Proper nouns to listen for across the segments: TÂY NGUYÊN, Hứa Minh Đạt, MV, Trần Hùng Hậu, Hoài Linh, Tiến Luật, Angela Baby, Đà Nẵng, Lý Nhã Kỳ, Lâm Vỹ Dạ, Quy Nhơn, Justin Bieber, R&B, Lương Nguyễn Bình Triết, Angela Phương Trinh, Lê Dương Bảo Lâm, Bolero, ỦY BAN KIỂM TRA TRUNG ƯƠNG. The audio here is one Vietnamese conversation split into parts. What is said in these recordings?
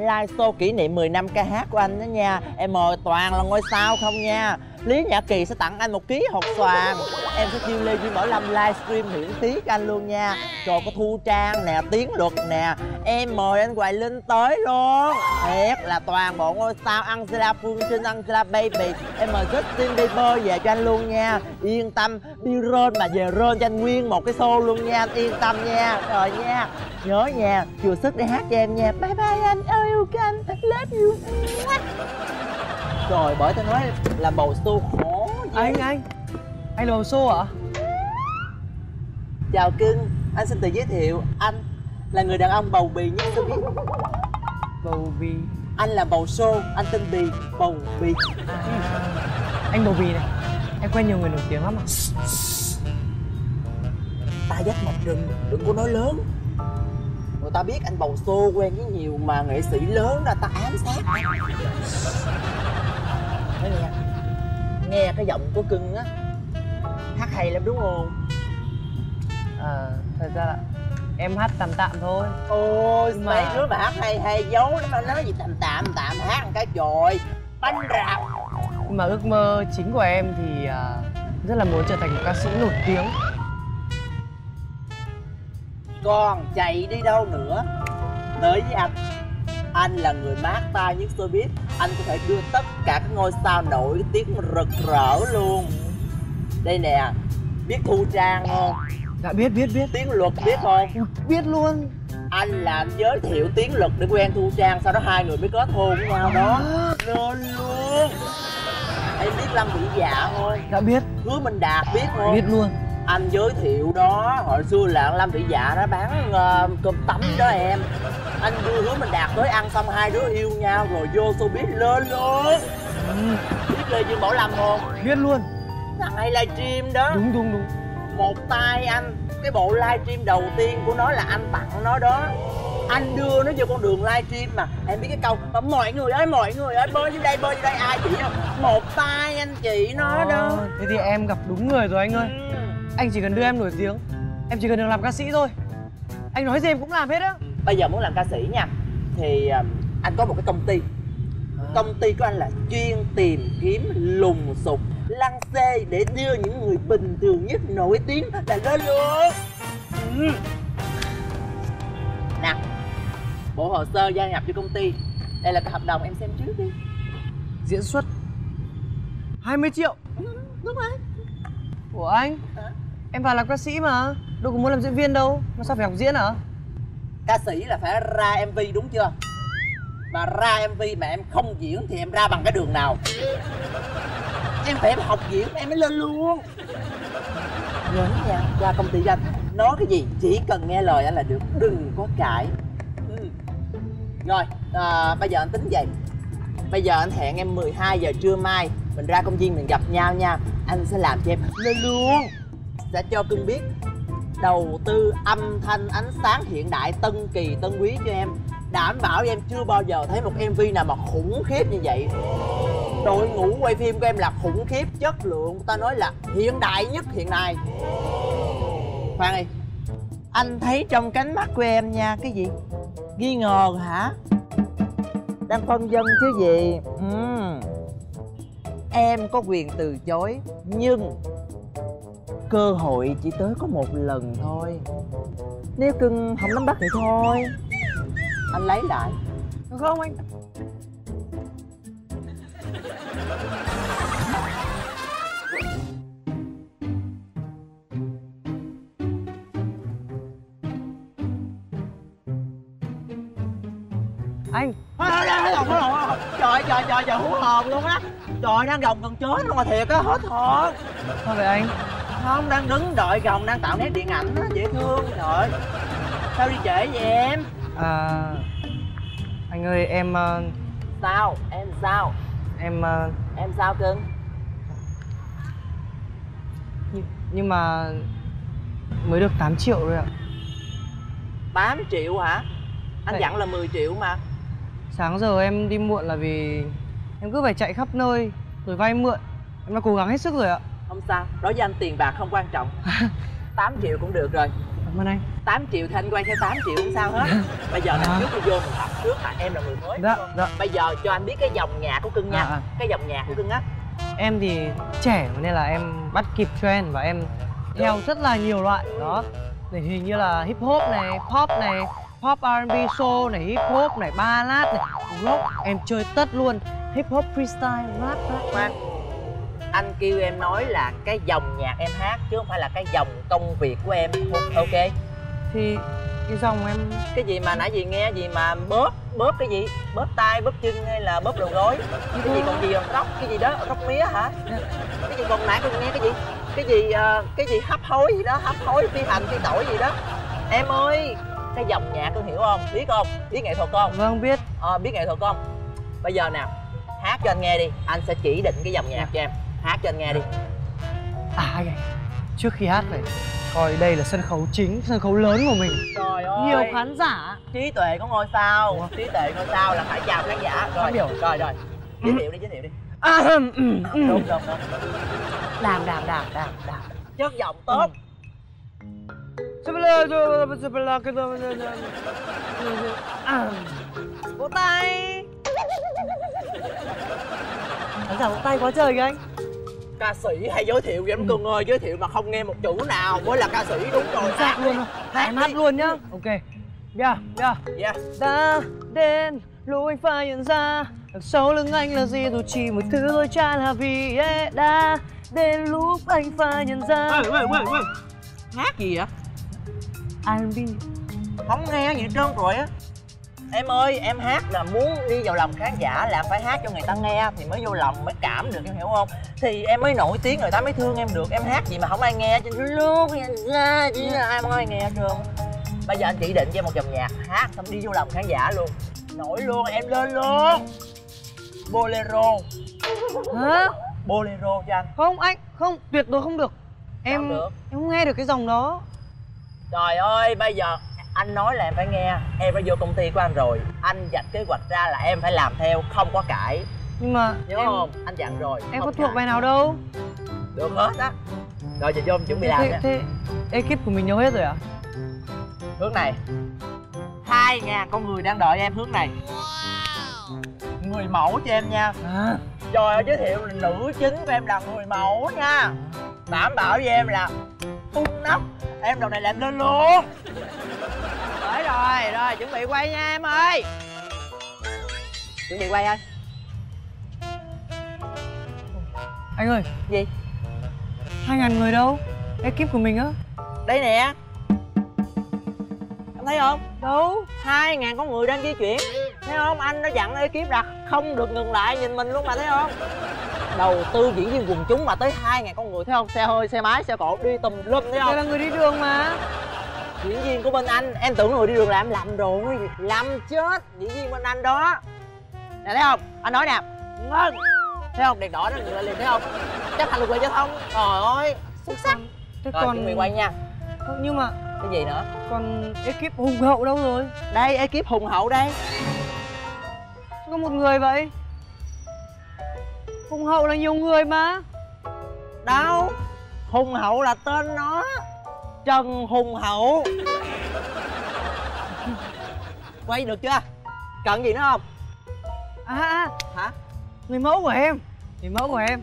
live show kỷ niệm 10 năm ca hát của anh đó nha. Em ơi, toàn là ngôi sao không nha. Lý Nhã Kỳ sẽ tặng anh 1 kg hột xoàn. Em sẽ kêu Lê Dương Bảo Lâm livestream miễn phí cho anh luôn nha. Rồi có Thu Trang nè, Tiến Luật nè. Em mời anh Hoài Linh tới luôn. Thiệt là toàn bộ ngôi sao Angela Phương Trinh, Angela Baby. Em mời Justin Bieber về cho anh luôn nha. Yên tâm, Bieber mà về rơn cho anh nguyên một cái show luôn nha. Yên tâm nha. Rồi nha, nhớ nha, chừa sức để hát cho em nha. Bye bye anh, I yêu anh, love you. Rồi bởi tao nói là bầu xô khổ gì. Anh là bầu xô hả? Chào cưng, anh xin tự giới thiệu. Anh là người đàn ông bầu bì nhất tôi biết. Bầu bì? Anh là bầu xô, anh tên Bì, bầu bì à. Anh bầu bì này, em quen nhiều người nổi tiếng lắm à. Ta dắt một rừng, đừng có nói lớn. Người ta biết anh bầu xô quen với nhiều mà nghệ sĩ lớn ra ta ám sát. Nghe cái giọng của cưng á, hát hay lắm đúng không? À, thật ra là em hát tạm tạm thôi. Ôi, mấy đứa mà hát hay giấu lắm, nó nói gì tạm hát một cái trời bánh rạp. Nhưng mà ước mơ chính của em thì rất là muốn trở thành một ca sĩ nổi tiếng. Còn chạy đi đâu nữa, tới với anh. Anh là người mát tay nhất tôi biết. Anh có thể đưa tất cả các ngôi sao nổi tiếng rực rỡ luôn. Đây nè, biết Thu Trang không? Dạ biết. Tiến Luật biết thôi. Biết luôn. Anh làm giới thiệu Tiến Luật để quen Thu Trang, sau đó hai người mới kết hôn với nhau đó. Nên luôn. Em biết Lâm Vỹ Dạ thôi. Dạ biết. Hứa Minh Đạt biết không? Biết luôn. Anh giới thiệu đó, hồi xưa là Lâm Vỹ Dạ đó bán cơm tấm đó em. Anh đưa Hứa Minh Đạt tới ăn xong hai đứa yêu nhau rồi vô showbiz lên luôn. Biết Lê Dương Bảo Lâm không? Biết luôn. Thằng hay livestream đó. Đúng. Một tay anh, cái bộ livestream đầu tiên của nó là anh tặng nó đó. Anh đưa nó vô con đường livestream mà. Em biết cái câu mà, mọi người ơi bơi vô đây ai chị không? Một tay anh chị nó đó. Thế thì em gặp đúng người rồi anh ơi. Anh chỉ cần đưa em nổi tiếng, em chỉ cần được làm ca sĩ thôi. Anh nói gì em cũng làm hết á. Bây giờ muốn làm ca sĩ nha, thì anh có một cái công ty. Công ty của anh là chuyên tìm kiếm lùng sục, lăng xê để đưa những người bình thường nhất nổi tiếng là lên luôn. Nè, bộ hồ sơ gia nhập cho công ty. Đây là cái hợp đồng, em xem trước đi. Diễn xuất 20 triệu. Đúng rồi. Ủa anh, em vào làm ca sĩ mà, đâu có muốn làm diễn viên đâu, mà sao phải học diễn hả? Ca sĩ là phải ra MV đúng chưa? Mà ra MV mà em không diễn thì em ra bằng cái đường nào? Em phải học diễn em mới lên luôn. Nhớ nha, ra công ty anh nói cái gì chỉ cần nghe lời anh là được, đừng có cãi. Rồi, bây giờ anh tính vậy. Bây giờ anh hẹn em 12 giờ trưa mai mình ra công viên mình gặp nhau nha. Anh sẽ làm cho em lên luôn. Sẽ cho cưng biết đầu tư âm thanh ánh sáng hiện đại tân kỳ tân quý cho em. Đảm bảo em chưa bao giờ thấy một MV nào mà khủng khiếp như vậy. Đội ngũ quay phim của em là khủng khiếp, chất lượng ta nói là hiện đại nhất hiện nay. Khoan đi, anh thấy trong cánh mắt của em nha, cái gì? Nghi ngờ hả? Đang phân vân chứ gì. Em có quyền từ chối, nhưng cơ hội chỉ tới có một lần thôi. Nếu cưng không nắm bắt thì thôi, anh lấy lại. Được không anh? Anh hết hồn. Trời hú hồn luôn á. Trời, đang gồng gần chết luôn mà, thiệt á, hết hồn. Sao vậy anh? Không, đang đứng đợi gồng, đang tạo nét điện ảnh á, dễ thương. Trời, sao đi trễ vậy em? Anh ơi, em... Sao? Em sao? Em sao cưng? Nhưng mà... mới được 8 triệu thôi ạ. 8 triệu hả? Anh dặn là 10 triệu mà. Sáng giờ em đi muộn là vì... em cứ phải chạy khắp nơi, rồi vay mượn. Em đã cố gắng hết sức rồi ạ. Không sao, đối với anh tiền bạc không quan trọng. 8 triệu cũng được rồi. cảm ơn anh. 8 triệu thì anh quay theo 8 triệu không sao hết. Bây giờ năm trước tôi vô mình tập trước là em là người mới đó, đó. Bây giờ cho anh biết cái dòng nhạc của cưng nha. Cái dòng nhạc của cưng á. Em thì trẻ nên là em bắt kịp trend và em theo rất là nhiều loại đó. Điển hình như là hip hop này, pop này, pop R&B, soul này, hip hop này, ballad này, rock. Em chơi tất luôn. Hip hop, freestyle, rap, rap. Anh kêu em nói là cái dòng nhạc em hát chứ không phải là cái dòng công việc của em. Ok. Thì cái dòng em... Cái gì mà nãy gì nghe gì mà bóp, bóp cái gì? Bóp tay, bóp chân hay là bóp đầu gối? Cái gì còn gì còn tóc, cái gì đó, tóc mía hả? Cái gì còn nãy còn nghe cái gì? Cái gì hấp hối gì đó, hấp hối, phi hành, phi tỏi gì đó. Em ơi, cái dòng nhạc con hiểu không? Biết không? Biết nghệ thuật không? Vâng, biết. Biết nghệ thuật không? Bây giờ nào, hát cho anh nghe đi. Anh sẽ chỉ định cái dòng nhạc cho em. Hát cho anh nghe đi. Trước khi hát này, coi đây là sân khấu chính, sân khấu lớn của mình. Trời ơi, nhiều khán giả. Trí tuệ có ngôi sao. Trí tuệ ngôi sao là phải chào khán giả. Rồi, rồi. Giới thiệu đi, Đúng, Đàm. Chất giọng tốt. Vỗ tay. Khán giả vỗ tay quá trời kìa anh. Ca sĩ hay giới thiệu kìa em Cường ơi, giới thiệu mà không nghe một chữ nào mới là ca sĩ. Đúng rồi, hát luôn. Em hát luôn nhá. Ok. Yeah. Ta đến lúc anh phải nhận ra đằng sau lưng anh là gì dù chỉ một thứ thôi cha là vì đã đến lúc anh phải nhận ra. Ê. Hát gì vậy? R&B. Không nghe gì hết trơn rồi á. Em ơi, em hát là muốn đi vào lòng khán giả là phải hát cho người ta nghe thì mới vô lòng, mới cảm được, em hiểu không? Thì em mới nổi tiếng, người ta mới thương em được. Em hát gì mà không ai nghe trên lúc ra chứ ai không ai nghe hết trơn. Bây giờ anh chỉ định cho em một dòng nhạc, hát xong đi vô lòng khán giả luôn. Nổi luôn, em lên luôn. Bolero. Hả? Bolero cho anh. Không, anh không, tuyệt đối không được. Em không được. Em không nghe được cái dòng đó. Trời ơi, bây giờ anh nói là em phải nghe. Em đã vô công ty của anh rồi. Anh dạch kế hoạch ra là em phải làm theo, không có cãi. Nhưng mà nhớ em... không? Anh dặn rồi. Em có thuộc bài nào đâu. Được hết á. Rồi giờ vô em chuẩn bị làm nha. Thế ekip của mình nhớ hết rồi ạ? Hướng này. 2.000 con người đang đợi em hướng này. Người mẫu cho em nha. Trời ơi, giới thiệu nữ chính của em là người mẫu nha. Đảm bảo với em là tung nóc. Em đầu này làm lên luôn. Đấy rồi, chuẩn bị quay nha em ơi. Chuẩn bị quay anh. Anh ơi. Gì? 2.000 người đâu? Ekip của mình á. Đây nè. Em thấy không? Đâu? 2.000 con người đang di chuyển. Thấy không? Anh nó dặn ekip là không được ngừng lại nhìn mình luôn mà, thấy không? Đầu tư diễn viên quần chúng mà tới 2.000 con người, thấy không? Xe hơi, xe máy, xe cộ đi tùm lum, thấy không? Đây là người đi đường mà. Diễn viên của bên anh, em tưởng người đi đường là em lầm rồi. Lầm chết, diễn viên bên anh đó. Nè thấy không? Anh nói nè. Ngân. Thấy không? Đèn đỏ nó ngừng lại liền, thấy không? Chấp hành luật giao thông. Trời ơi, xuất sắc. Rồi, còn... chuẩn bị quay nha. Nhưng mà... cái gì nữa? Còn ekip hùng hậu đâu rồi? Đây, ekip hùng hậu đây. Có một người vậy. Hùng hậu là nhiều người mà. Đâu? Hùng hậu là tên nó. Trần Hùng Hậu. Quay được chưa? Cần gì nữa không? Hả? Người mẫu của em. Người mẫu của em.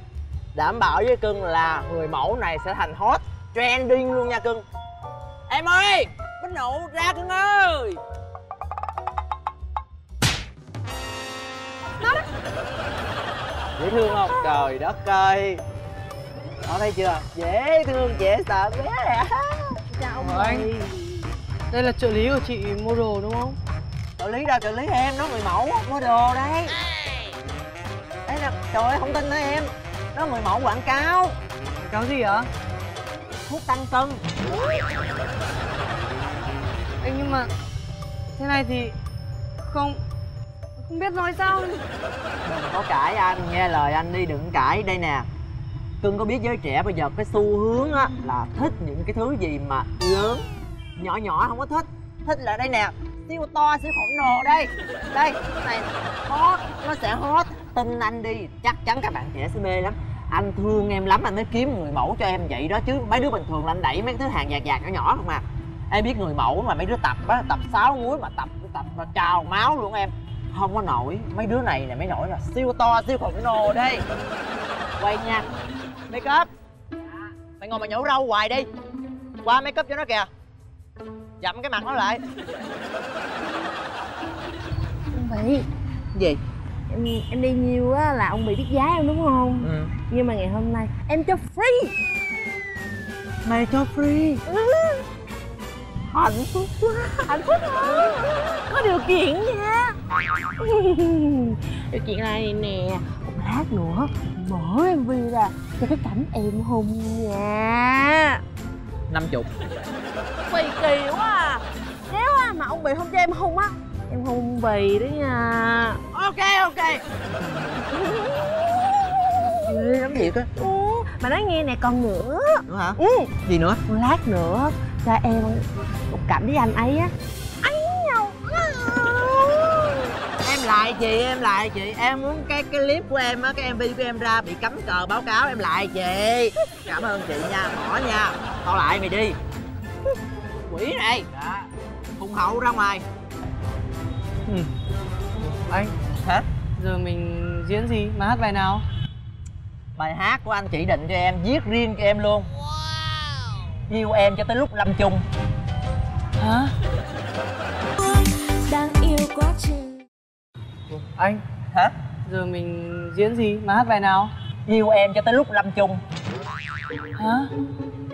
Đảm bảo với cưng là người mẫu này sẽ thành hot trending luôn nha cưng. Em ơi, bánh nụ ra cưng ơi. Dễ thương không? Trời đất ơi. Đó, thấy chưa? Dễ thương, dễ sợ bé nè. Chào anh. Đây là trợ lý của chị model đúng không? Trợ lý đâu, trợ lý em, nó người mẫu, model đấy. Đấy là, trời ơi, không tin nữa em. Nó người mẫu quảng cáo. Quảng cáo gì vậy? Thuốc tăng cân. Ê, nhưng mà thế này thì không biết nói sao. Đừng có cãi anh, nghe lời anh đi, đừng cãi. Đây nè, cưng có biết giới trẻ bây giờ cái xu hướng á là thích những cái thứ gì mà lớn nhỏ không có thích. Thích là đây nè, siêu to, siêu khổng lồ đây. Đây, cái này hot, nó sẽ hot. Tin anh đi, chắc chắn các bạn trẻ sẽ mê lắm. Anh thương em lắm, anh mới kiếm người mẫu cho em vậy đó. Chứ mấy đứa bình thường là anh đẩy mấy cái thứ hàng vặt nhỏ không à. Em biết người mẫu mà mấy đứa tập á, tập 6 múi mà tập mà trào máu luôn em. Không có nổi, mấy đứa này nè mới nổi là siêu to, siêu khổng lồ đi. Quay nha. Make up. Mày ngồi mà nhổ râu hoài đi. Qua make up cho nó kìa. Dặm cái mặt nó lại. Ông Bỉ. Gì? Em đi nhiều á là ông Bỉ biết giá em đúng không? Ừ. Nhưng mà ngày hôm nay em cho free. Mày cho free? Ừ. Hạnh phúc quá. Hạnh phúc quá. Có điều kiện nha. Điều kiện này nè, một lát nữa mở MV ra cho cái cảnh em hùng nha. 50. Kỳ kỳ quá à. Nếu mà ông Bì không cho em hùng á, em hùng Bì đó nha. Ok ok. Ê, lắm thiệt á. Ừ, mà nói nghe nè, còn nữa. Nữa hả? Ừ. Gì nữa? Một lát nữa cho em một cảnh với anh ấy á. Lại chị, em lại chị. Em muốn cái clip của em á, cái MV của em ra bị cấm cờ báo cáo, em lại chị. Cảm ơn chị nha, bỏ nha. Tao lại mày đi. Quỷ này. Dạ. Hùng Hậu ra ngoài. Ừ. Anh, hả? Giờ mình diễn gì? Mà hát bài nào? Bài hát của anh chỉ định cho em, viết riêng cho em luôn. Wow. Yêu em cho tới lúc lâm chung. Hả? Đang yêu quá chứ. Anh, hả? Giờ mình diễn gì? Mà hát bài nào? Yêu em cho tới lúc lâm chung. Hả?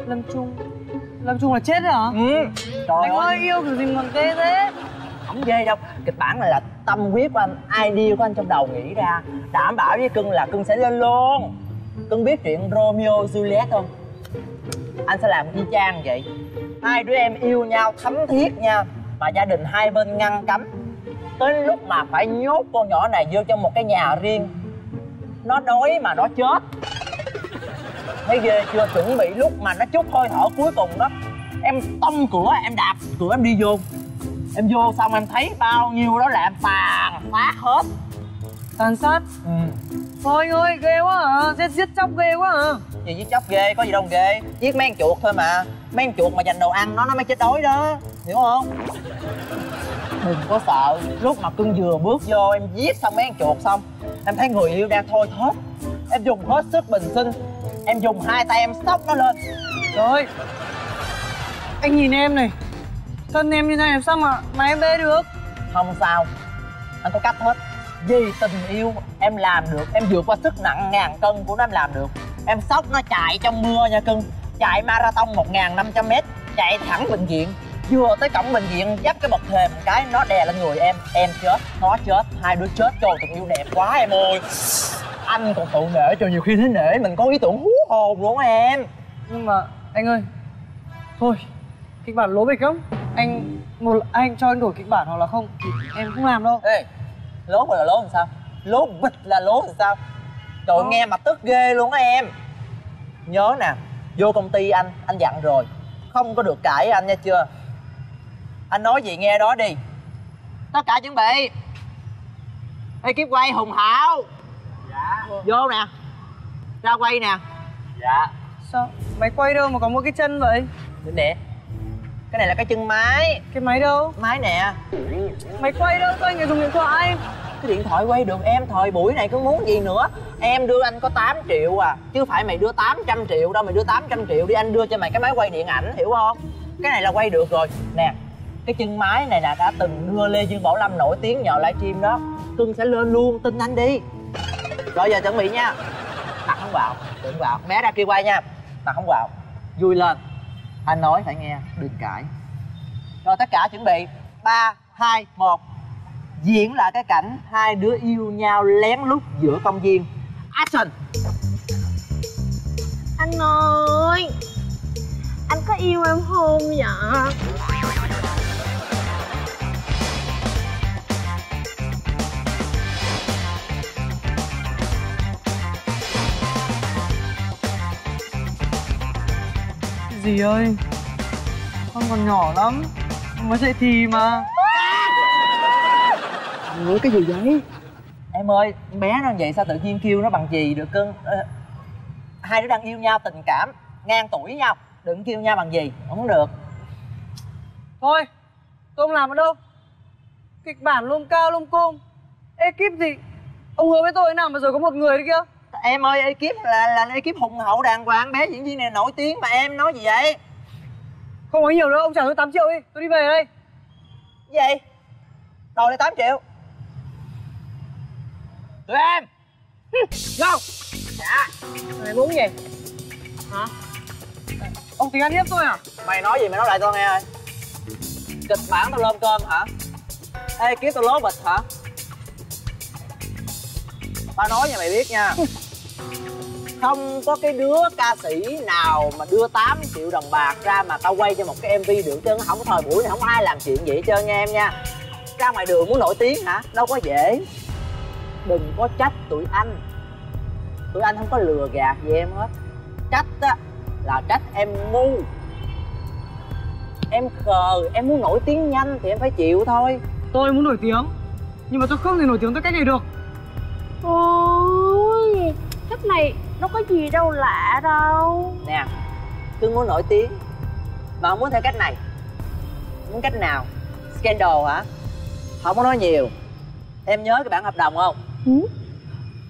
Lâm chung? Lâm chung là chết hả? Ừ. Trời anh ơi, yêu kiểu gì còn ghê thế? Không ghê đâu. Kịch bản này là tâm huyết của anh, idea của anh trong đầu nghĩ ra. Đảm bảo với Cưng là Cưng sẽ lên luôn. Cưng biết chuyện Romeo Juliet không? Anh sẽ làm y chang vậy. Hai đứa em yêu nhau thấm thiết nha, mà gia đình hai bên ngăn cấm. Tới lúc mà phải nhốt con nhỏ này vô trong một cái nhà riêng. Nó đói mà nó chết. Thấy ghê chưa? Chuẩn bị lúc mà nó chút hơi thở cuối cùng đó, em tông cửa, em đạp cửa, em đi vô. Em vô xong em thấy bao nhiêu đó là em tàn phá hết. Tàn sát? Ừ. Thôi ơi, ghê quá à, giết chóc ghê quá à. Gì giết chóc ghê, có gì đâu ghê. Giết mấy con chuột thôi mà. Mấy con chuột mà dành đồ ăn nó mới chết đói đó. Hiểu không? Đừng có sợ. Lúc mà Cưng vừa bước vô, em giết xong mấy con chuột xong, em thấy người yêu đang thôi thớp. Em dùng hết sức bình sinh. Em dùng hai tay em sốc nó lên. Trời ơi, anh nhìn em này, thân em như thế này sao mà em bê được? Không sao, anh có cách hết. Vì tình yêu em làm được. Em vượt qua sức nặng ngàn cân của nó, em làm được. Em sốc nó chạy trong mưa nha Cưng. Chạy marathon 1500m, chạy thẳng bệnh viện. Vừa tới cổng bệnh viện, dắt cái bậc thềm một cái, nó đè lên người em. Em chết, nó chết, hai đứa chết. Trời, tình yêu đẹp quá em ơi. Anh còn tự nể, cho nhiều khi thế nể mình có ý tưởng hú hồn luôn em. Nhưng mà anh ơi, thôi kịch bản lố bịch lắm. Anh một anh cho anh đổi kịch bản hoặc là không thì em không làm đâu. Ê, lố bịch là lố làm sao? Lố bịch là lố làm sao? Trời ơi, nghe mà tức ghê luôn á em. Nhớ nè, vô công ty anh dặn rồi, không có được cãi anh nha chưa. Anh nói gì nghe đó đi. Tất cả chuẩn bị. Ekip quay Hùng Hậu. Dạ. Vô nè. Ra quay nè. Dạ. Sao? Máy quay đâu mà có mỗi cái chân vậy? Đừng nè. Cái này là cái chân máy. Cái máy đâu? Máy nè. Máy quay đâu? Tôi người dùng điện thoại. Cái điện thoại quay được em. Thời buổi này cứ muốn gì nữa. Em đưa anh có 8 triệu à, chứ phải mày đưa 800 triệu đâu. Mày đưa 800 triệu đi, anh đưa cho mày cái máy quay điện ảnh, hiểu không? Cái này là quay được rồi. Nè, cái chân máy này là đã từng đưa Lê Dương Bảo Lâm nổi tiếng nhờ livestream đó. Cưng sẽ lên luôn, tin anh đi. Rồi giờ chuẩn bị nha. Mặt không vào, đừng vào. Mé ra kia quay nha. Mặt không vào. Vui lên. Anh nói phải nghe, đừng cãi. Rồi tất cả chuẩn bị. 3, 2, 1. Diễn lại cái cảnh hai đứa yêu nhau lén lút giữa công viên. Action. Anh ơi, anh có yêu em không vậy? Dì ơi, con còn nhỏ lắm, con mới dậy thì mà. Ủa cái gì vậy? Em ơi, bé nó vậy sao tự nhiên kêu nó bằng dì được Cưng? Hai đứa đang yêu nhau, tình cảm, ngang tuổi nhau, đừng kêu nhau bằng dì, không được. Thôi, tôi không làm ở đâu. Kịch bản lung cao lung côm, ekip gì. Ông hứa với tôi nào mà rồi có một người đấy kia. Em ơi, ekip là ekip hùng hậu đàng hoàng, bé diễn viên này nổi tiếng mà em nói gì vậy? Không có nhiều đâu, ông trả tôi 8 triệu đi, tôi đi về đây. Gì? Đòi lại 8 triệu. Tụi em! Không! Dạ! Mày muốn gì? Hả? Ông tính ăn hiếp tôi à? Mày nói gì mày nói lại tao nghe ơi. Kịch bản tao lơm cơm hả? Ê, kiếm tao lố bịch hả? Tao nói nha mày biết nha. Không có cái đứa ca sĩ nào mà đưa 8 triệu đồng bạc ra mà tao quay cho một cái MV được chứ. Không có thời buổi này không ai làm chuyện vậy hết nha em nha. Ra ngoài đường muốn nổi tiếng hả? Đâu có dễ. Đừng có trách tụi anh. Tụi anh không có lừa gạt gì em hết. Trách á là trách em ngu. Em khờ, em muốn nổi tiếng nhanh thì em phải chịu thôi. Tôi muốn nổi tiếng, nhưng mà tôi không thể nổi tiếng tới cách này được. Ôi, cách này nó có gì đâu lạ đâu. Nè, cứ muốn nổi tiếng mà không muốn theo cách này. Muốn cách nào? Scandal hả? Không có nói nhiều. Em nhớ cái bản hợp đồng không? Ừ.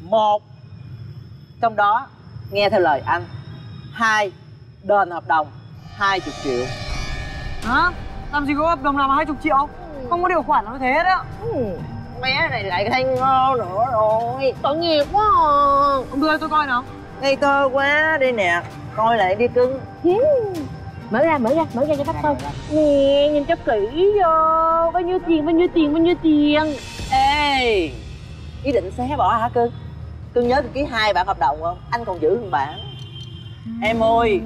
Một, trong đó nghe theo lời anh. Hai, đền hợp đồng 20 triệu. Hả? Làm gì có hợp đồng làm 20 triệu? Không có điều khoản nó thế hết á. Bé này lại thanh ngô nữa rồi. Tội nghiệp quá à. Ông đưa tôi coi nào. Ngây thơ quá đi nè. Coi lại đi cưng. Mở ra cho khách coi. Nè, nhìn cho kỹ vô. Bao nhiêu tiền. Ê, ý định xé bỏ hả cưng? Cưng nhớ cưng ký 2 bản hợp đồng không? Anh còn giữ 1 bản. Em ơi,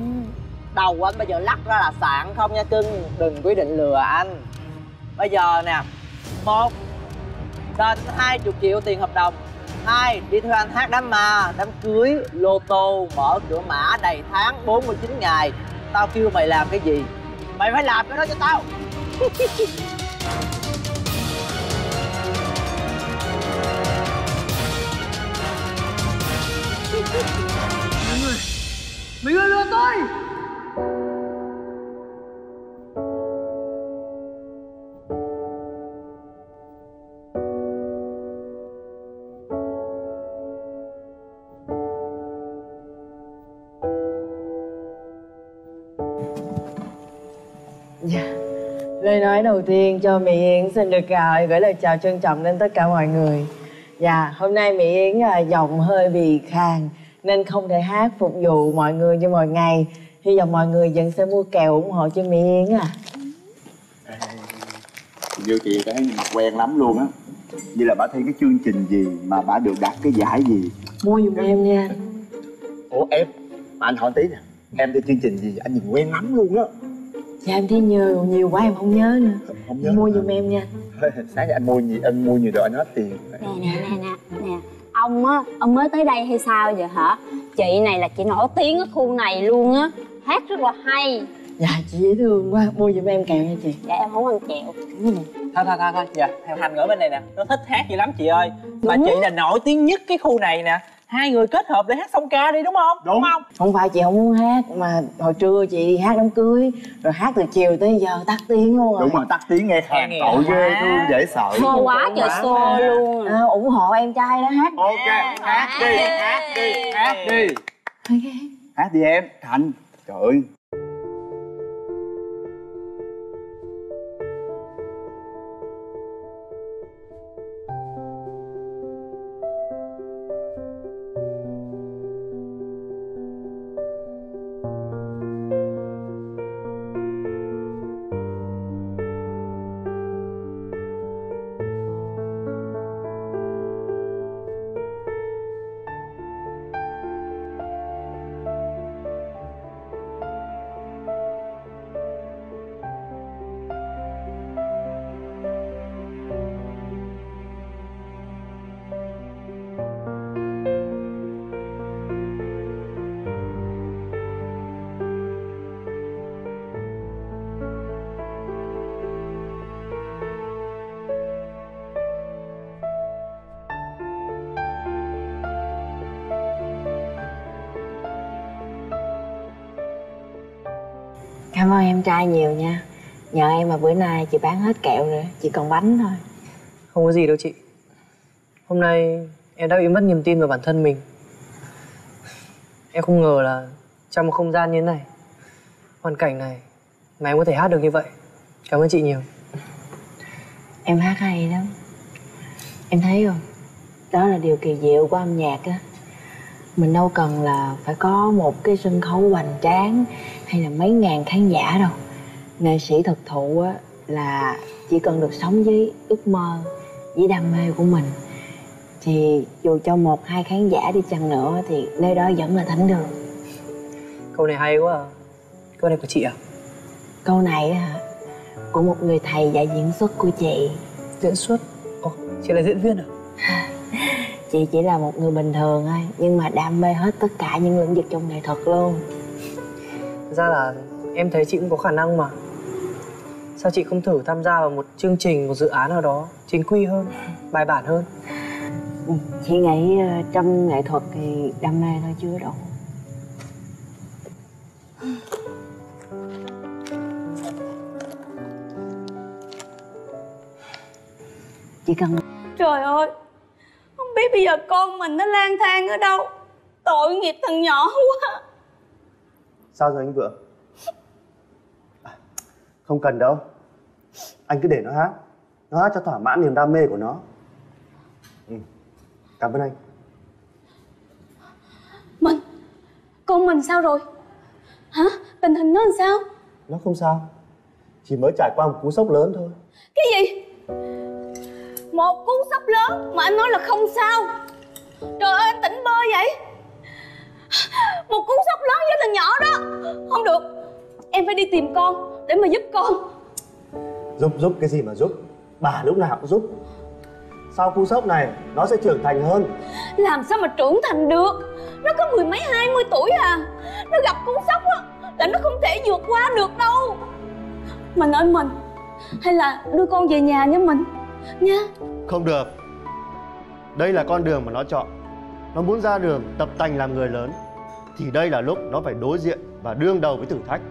đầu anh bây giờ lắc ra là sạn không nha cưng. Đừng quyết định lừa anh. Bây giờ nè. 1, đền 20 triệu tiền hợp đồng. 2, đi theo anh hát đám ma, đám cưới, lô tô, mở cửa mã đầy tháng 49 ngày. Tao kêu mày làm cái gì? Mày phải làm cái đó cho tao. Mấy người lừa tôi. Lời nói đầu tiên cho Mỹ Yến xin được gửi lời chào trân trọng đến tất cả mọi người. Dạ, hôm nay Mỹ Yến giọng hơi bị khàn nên không thể hát phục vụ mọi người như mọi ngày. Hy vọng mọi người vẫn sẽ mua kèo ủng hộ cho Mỹ Yến à. Vô chị cái mặt quen lắm luôn á. Như là bà thấy cái chương trình gì mà bà được đặt cái giải gì. Mua giùm em nha. Ủa em, mà anh hỏi tí nè. Em đi chương trình gì anh nhìn quen lắm luôn á. Dạ em thấy nhiều quá em không nhớ nữa. Không nhớ. Mua giùm em nha. Sáng giờ anh mua gì, anh mua nhiều đồ anh hết tiền. Nè. Ông á, ông mới tới đây hay sao vậy hả? Chị này là chị nổi tiếng ở khu này luôn á. Hát rất là hay. Dạ chị dễ thương quá, mua giùm em kẹo nha chị. Dạ em không ăn kẹo. Thôi, dạ, Thành ở bên này nè. Nó thích hát gì lắm chị ơi. Mà chị là nổi tiếng nhất cái khu này nè. Hai người kết hợp để hát song ca đi đúng không? Đúng không? Không phải chị không muốn hát mà hồi trưa chị đi hát đám cưới rồi hát từ chiều tới giờ tắt tiếng luôn rồi. Đúng rồi, tắt tiếng nghe khàn tội ghê luôn, dễ sợ. Xô quá trời xô luôn. Ủng hộ em trai đó hát. Ok, hát đi. Hát đi em, Thành. Trời ơi. Cảm ơn em trai nhiều nha. Nhờ em mà bữa nay chị bán hết kẹo rồi, chỉ còn bánh thôi. Không có gì đâu chị. Hôm nay em đã bị mất niềm tin vào bản thân mình. Em không ngờ là trong một không gian như thế này, hoàn cảnh này mà em có thể hát được như vậy. Cảm ơn chị nhiều. Em hát hay lắm. Em thấy không? Đó là điều kỳ diệu của âm nhạc á. Mình đâu cần là phải có một cái sân khấu hoành tráng hay là mấy ngàn khán giả đâu. Nghệ sĩ thực thụ á là chỉ cần được sống với ước mơ, với đam mê của mình, thì dù cho một hai khán giả đi chăng nữa thì nơi đó vẫn là thánh đường. Câu này hay quá à. Câu này của chị à? Câu này hả? Của một người thầy dạy diễn xuất của chị. Diễn xuất? Ồ, chị là diễn viên à? Chị chỉ là một người bình thường thôi, nhưng mà đam mê hết tất cả những lĩnh vực trong nghệ thuật luôn. Thật ra là em thấy chị cũng có khả năng mà. Sao chị không thử tham gia vào một chương trình, một dự án nào đó chính quy hơn, bài bản hơn? Chị nghĩ trong nghệ thuật thì đam mê thôi chưa đủ. Chị cần... Trời ơi! Không biết bây giờ con mình nó lang thang ở đâu. Tội nghiệp thằng nhỏ quá. Sao rồi anh Vượng? Không cần đâu. Anh cứ để nó hát. Nó hát cho thỏa mãn niềm đam mê của nó. Cảm ơn anh. Mình... Con mình sao rồi? Hả? Tình hình nó làm sao? Nó không sao. Chỉ mới trải qua một cú sốc lớn thôi. Cái gì? Một cú sốc lớn mà anh nói là không sao? Trời ơi, anh tỉnh bơ vậy. Một cú sốc lớn với thằng nhỏ đó. Không được. Em phải đi tìm con để mà giúp con. Giúp cái gì mà giúp? Bà lúc nào cũng giúp. Sau cú sốc này nó sẽ trưởng thành hơn. Làm sao mà trưởng thành được? Nó có 10 mấy 20 tuổi à. Nó gặp cú sốc á là nó không thể vượt qua được đâu. Mình ơi mình, hay là đưa con về nhà nha mình. Nha. Không được. Đây là con đường mà nó chọn. Nó muốn ra đường tập tành làm người lớn thì đây là lúc nó phải đối diện và đương đầu với thử thách.